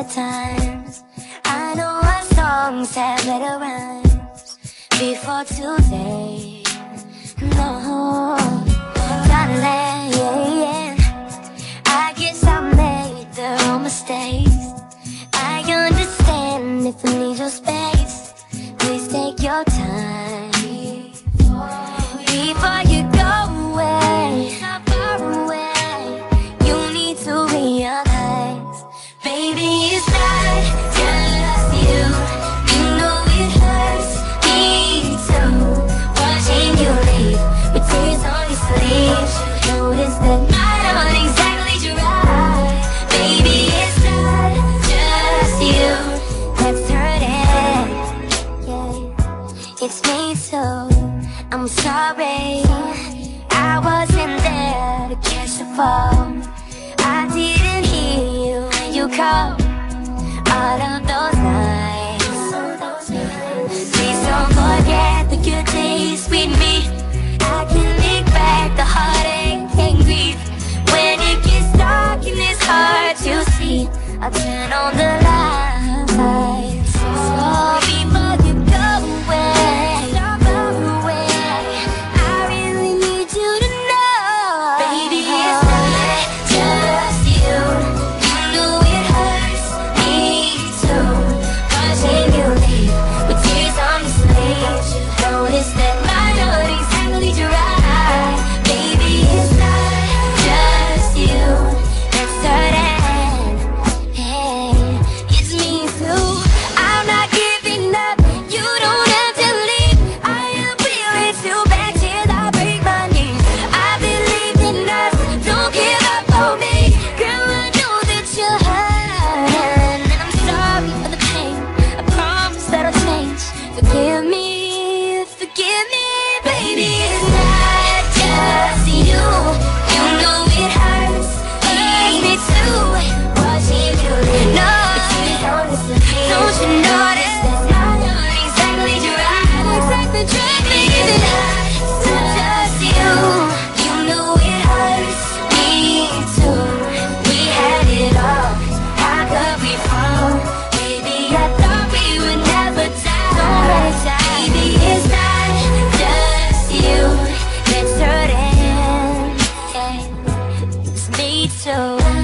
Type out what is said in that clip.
at times. I know our songs have better rhymes before today. No, darling, I guess I made the wrong mistakes. I understand if you need your space. Please take your time before you go away. Far away, you need to realize, baby, it's not just you. You know it hurts me too, watching you leave with tears on your sleeve. Notice that I don't exactly try. Baby, it's not just you that's hurting. Yeah, it's me too. I'm sorry, I wasn't there to catch the fall. I didn't hear you when you called. All of those nights, please don't forget the good days with me. I can look back the heartache and grief. When it gets dark and it's hard to see, I turn on the lights. So before you go away, so